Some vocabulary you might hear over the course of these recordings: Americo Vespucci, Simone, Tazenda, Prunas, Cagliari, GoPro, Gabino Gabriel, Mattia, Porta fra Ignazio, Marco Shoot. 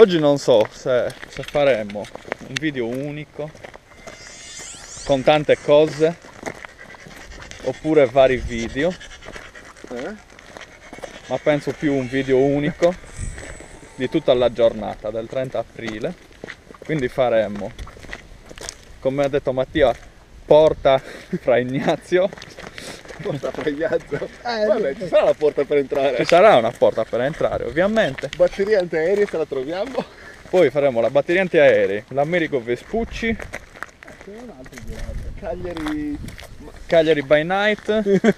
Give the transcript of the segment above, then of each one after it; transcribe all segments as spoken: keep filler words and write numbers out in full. Oggi non so se, se faremo un video unico con tante cose oppure vari video, eh? Ma penso più un video unico di tutta la giornata del trenta aprile. Quindi faremo, come ha detto Mattia, Porta fra Ignazio. Porta fra Ignazio? Eh, vabbè, ci sarà la porta per entrare. Ci sarà una porta per entrare, ovviamente. Batteria antiaerei se la troviamo. Poi faremo la batteria antiaerei, l'Americo Vespucci. Ah, c'è un altro girato. Cagliari... Cagliari by night.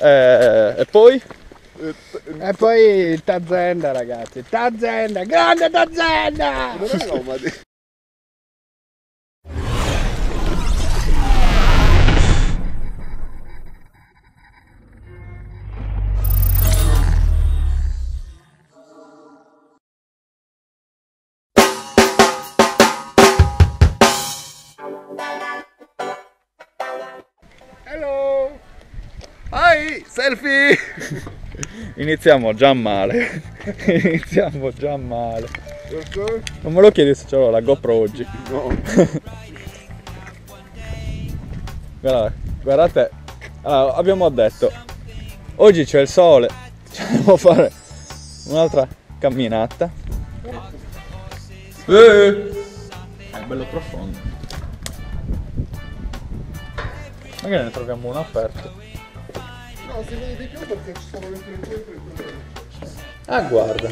eh, e poi? E poi Tazenda, ragazzi. Tazenda, grande Tazenda! Non è nomadi. Hello! Hi! Selfie! Iniziamo già male. Iniziamo già male. Non me lo chiedi se ce l'ho la GoPro oggi. No. Guardate, guardate. Allora, abbiamo detto, oggi c'è il sole, ci andiamo a fare un'altra camminata. Eh. È bello profondo. Magari ne troviamo uno aperto. No, se vedi di più perché ci sono le frecce. Ah, guarda.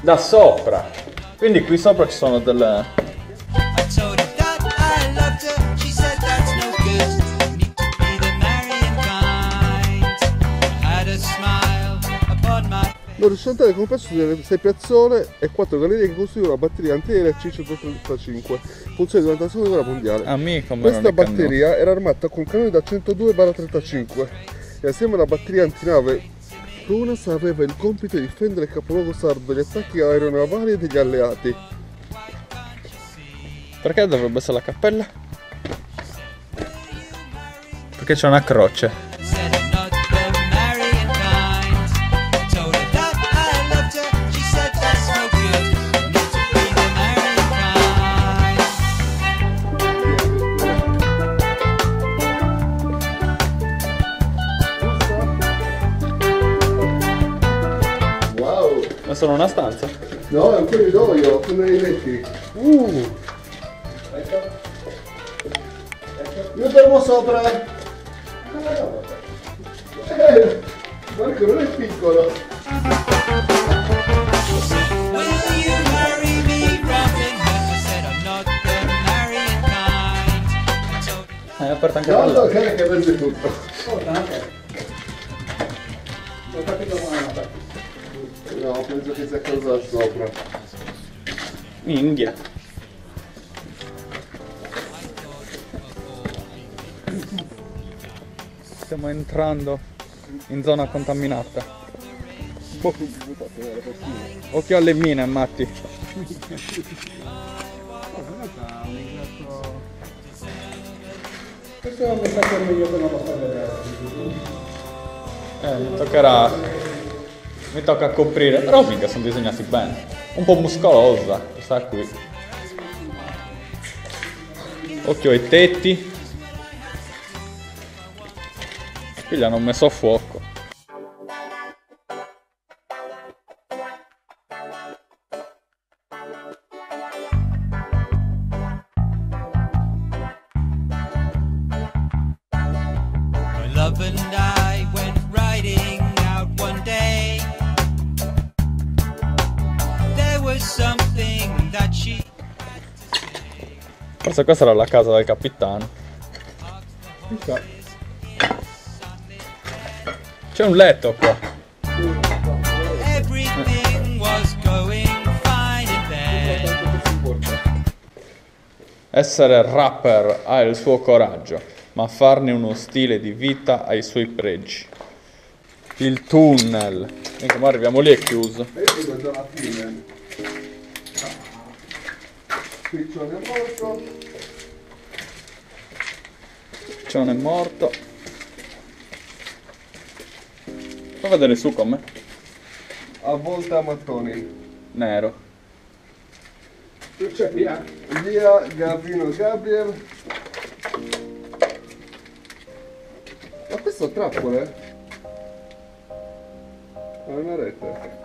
Da sopra. Quindi qui sopra ci sono delle... L'orizzonte è composto di sei piazzole e quattro gallerie che costituiscono la batteria antiaerea C centotrentacinque, funzione durante la seconda guerra mondiale. Amico, questa batteria era armata con cannoni da centodue a trentacinque e assieme alla batteria antinave Prunas aveva il compito di difendere il capoluogo sardo dagli attacchi aeronavali e degli alleati. Perché dovrebbe essere la cappella? Perché c'è una croce. Sono una stanza? No, è un corridoio con dei letti. Uh. Ecco. Ecco. Io dormo sopra. Eh, Marco non è piccolo. È aperta anche la porta. No, no, che vende tutto. Oh, non ho capito come è aperta. No, penso che sia cosa sopra. Minchia. Stiamo entrando in zona contaminata. Oh. Occhio alle mine, Matti. Questo è un messaggio meglio che non lo fa vedere. Eh, mi toccherà. Mi tocca coprire, però mica sono disegnati bene. Un po' muscolosa, sta qui. Occhio ai tetti. Qui li hanno messo a fuoco. Forse questa era la casa del capitano. C'è un letto qua. Essere rapper ha il suo coraggio, ma farne uno stile di vita ha i suoi pregi. Il tunnel. Ecco, ma arriviamo lì, è chiuso. Piccione morto. Piccione morto. Fa vedere su come. A volte a mattoni. nero. C'è via. Via Gabino Gabriel. Ma questo è trappole? È una rete.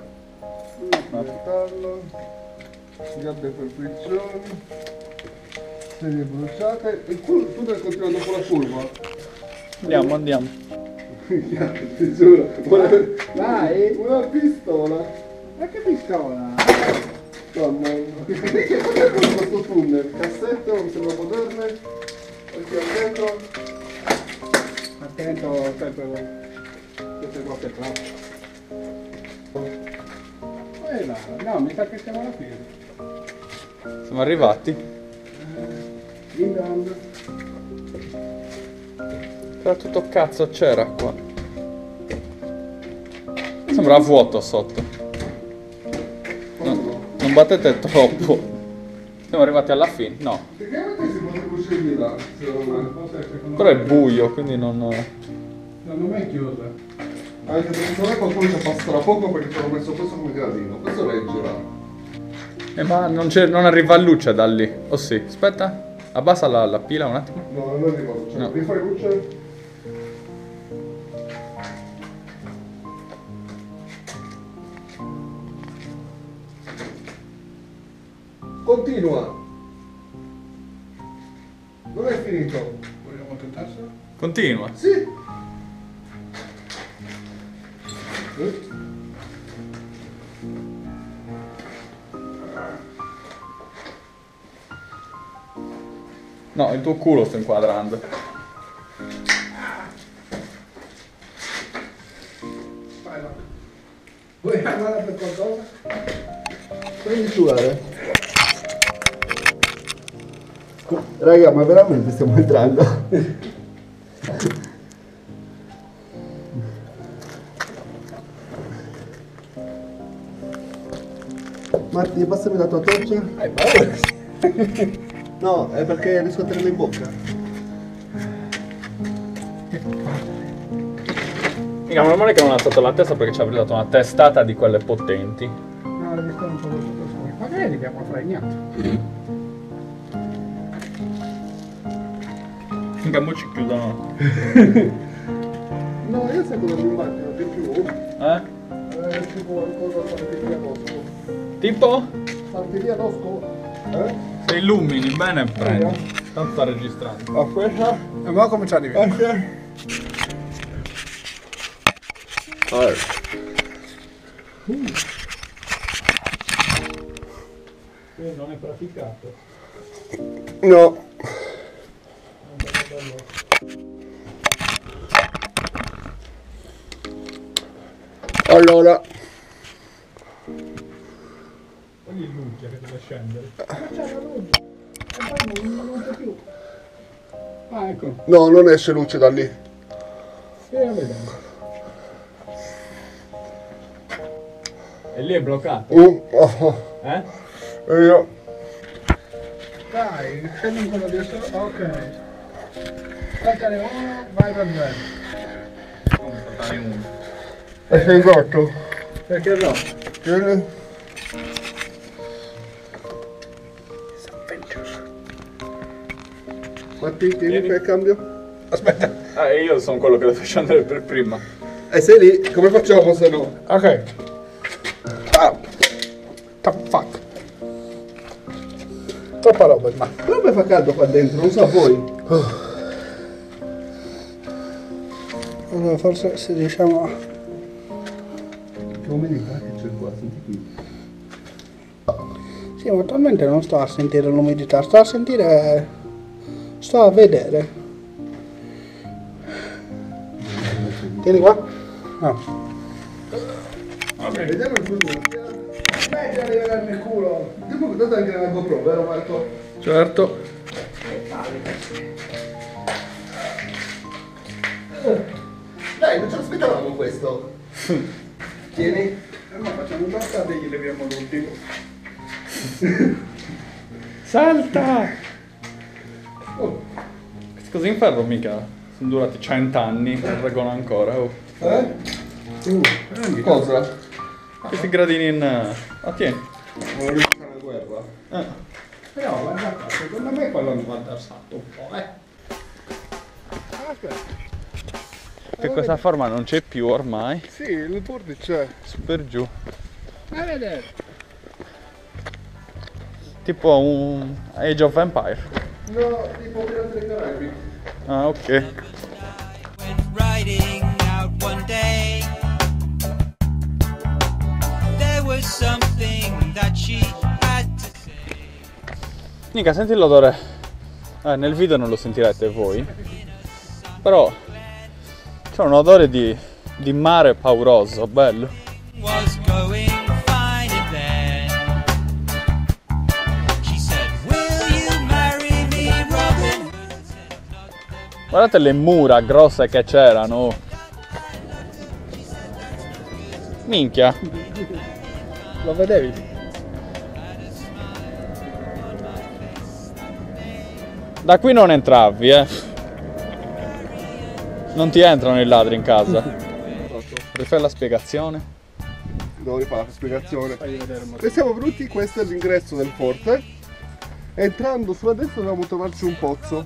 Metallo. Gabbie per prigioni. Sedie bruciate. E tu, tu devi continuare dopo la curva. Andiamo, andiamo. Ti giuro, dai, una pistola. Ma che pistola? Mamma mia, che cos'è questo tunnel? Cassetto, mi sembra moderne. Occhio al dentro. Attento sempre voi. Siete qualche troppo. E là, no, mi sa che siamo alla fine. Siamo arrivati. Lindando. Però tutto cazzo c'era qua. Sembra vuoto sotto. Non, non battete troppo. Siamo arrivati alla fine, no. Però è buio, quindi non... Non è chiusa. Anche perché secondo me qualcuno ci passa tra poco perché ci hanno messo questo come gradino. Questo reggerà. Eh ma non, non arriva luce da lì. Oh sì, aspetta. Abbassa la, la pila un attimo. No, non arriva luce. No. Devi fare luce? Continua! Non è finito! Vogliamo tentarselo? Continua! Sì! Eh? No, il tuo culo sto inquadrando. Vai là. Vuoi andare per qualcosa? Prendi su, eh? Raga, ma veramente stiamo entrando? Marti, passami la tua torcia. Hai paura? No, è perché riesco a tenerla in bocca. Mica, meno male che non ha alzato la testa perché ci avrebbe dato una testata di quelle potenti. No, le stanno un po' così. Ma che li abbiamo fregnato? Che mo ci chiudono. No, io sento in macchina di più. Eh? Eh, tipo qualcosa fanteria d'osco. Tipo? Fanteria d'osco? Eh? Se illumini bene e prendi. Eh, tanto sta registrando. A questa? E ora come ci arrivi? Ok. Allora. Uh. Quindi non è praticato? No. Allora ogni luce che deve scendere. Ma c'è la luce. E poi non c'è più. Ah ecco. No, non esce luce da lì. E la vediamo. E lì è bloccato. Uh, oh. Eh? E io. Dai, scendi in quello di sopra. Ok. Saltare uno, vai per due. Come saltare uno? E sei rotto? Perché no? Tieni. Matti, tieni, tieni per il cambio. Aspetta. Ah, io sono quello che lo faccio andare per prima. E sei lì? Come facciamo se no? Ok. Ah. Top fuck. Troppa roba. Ma come fa caldo qua dentro? Non so voi. Oh. Allora forse se riusciamo a... Che umidità che c'è qua, senti qui. Sì, ma attualmente non sto a sentire l'umidità, sto a sentire... sto a vedere. Tieni qua? No. Ok, vediamo il culo. Meglio arrivare nel culo. Ti ho portato anche la GoPro, vero Marco? Certo. Dai, non ce l'aspettavamo questo. Tieni. Ma facciamo una strada e gli leviamo l'ultimo. Salta! Oh. Queste cose in ferro mica sono durati cent'anni, non reggono ancora. Oh. Eh? Uh, cosa? Questi gradini in... Ah, tieni. Vuole fare una guerra? Eh. Però guarda qua, secondo me quello non va addassato un po', eh. Aspetta. Che questa forma non c'è più ormai. Sì, il bordo c'è. Super giù. A vedere. Tipo un Age of Empire. No, tipo Pirati dei Caraibi. Ah, ok. Mica, senti l'odore. Eh, nel video non lo sentirete voi. Però c'è un odore di, di mare pauroso, bello. Guardate le mura grosse che c'erano. Minchia. Lo vedevi? Da qui non entravi, eh. Non ti entrano i ladri in casa. Vuoi fare la spiegazione? Devo rifare la spiegazione. Se siamo venuti, questo è l'ingresso del forte. Entrando sulla destra dovevamo trovarci un pozzo.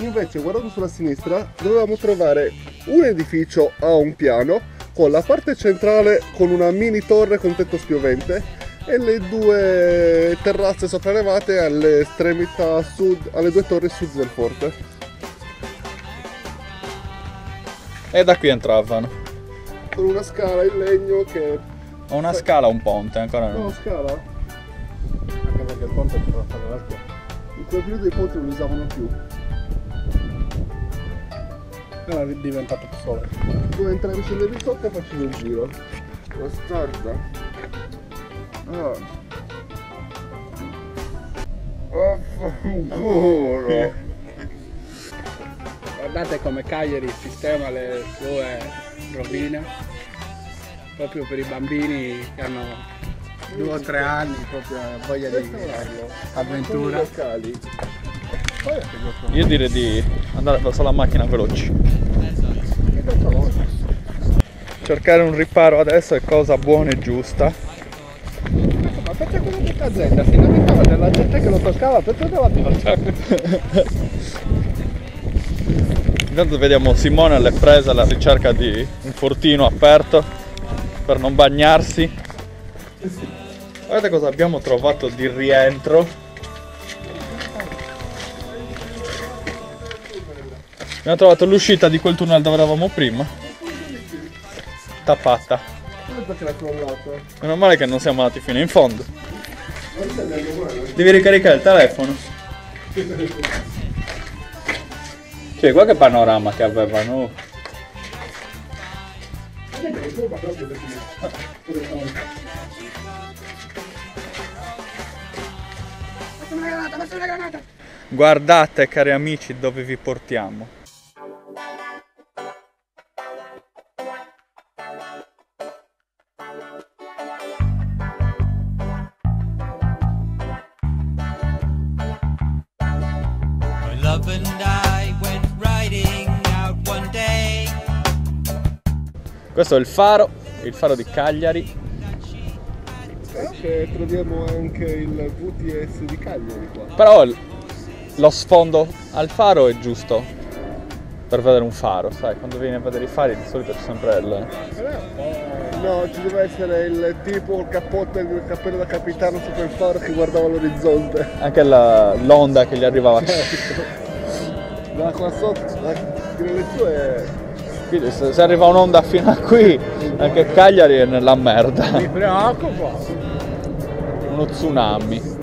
Invece guardando sulla sinistra dovevamo trovare un edificio a un piano, con la parte centrale con una mini torre con tetto spiovente e le due terrazze sopraelevate all'estremità sud, alle due torri sud del forte. E da qui entravano. Con una scala in legno che... Ho una Beh... scala un ponte ancora no? No, scala? Anche perché il ponte poteva fare l'altro. In quel periodo i ponti non li usavano più. Era diventato più sole. Tu entravi sulle risotte e facevi il giro. Bastarda. Ah. Vaffanculo. Guardate come Cagliari sistema le sue rovine proprio per i bambini che hanno due o tre anni, proprio voglia di avventura. Io direi di andare verso la macchina veloci. Cercare un riparo adesso è cosa buona e giusta. Ma perché quella tutta azienda si lamentava della gente che lo toccava, perché doveva tirare? Intanto vediamo Simone alle prese alla ricerca di un fortino aperto per non bagnarsi. Guardate cosa abbiamo trovato di rientro. Abbiamo trovato l'uscita di quel tunnel dove eravamo prima. Tappata. Meno male che non siamo andati fino in fondo. Devi ricaricare il telefono. Cioè, guarda che panorama che avevano. Guardate, cari amici, dove vi portiamo. Questo è il faro, il faro di Cagliari. C'è, troviamo anche il V T S di Cagliari qua. Però lo sfondo al faro è giusto per vedere un faro, sai, quando vieni a vedere i fari di solito c'è sempre il... No, ci deve essere il tipo, il cappotto e il cappello da capitano sopra il faro che guardava l'orizzonte. Anche l'onda che gli arrivava. Da qua sotto, la grilletto è... Quindi se arriva un'onda fino a qui, anche Cagliari è nella merda. Mi preoccupa. Uno tsunami.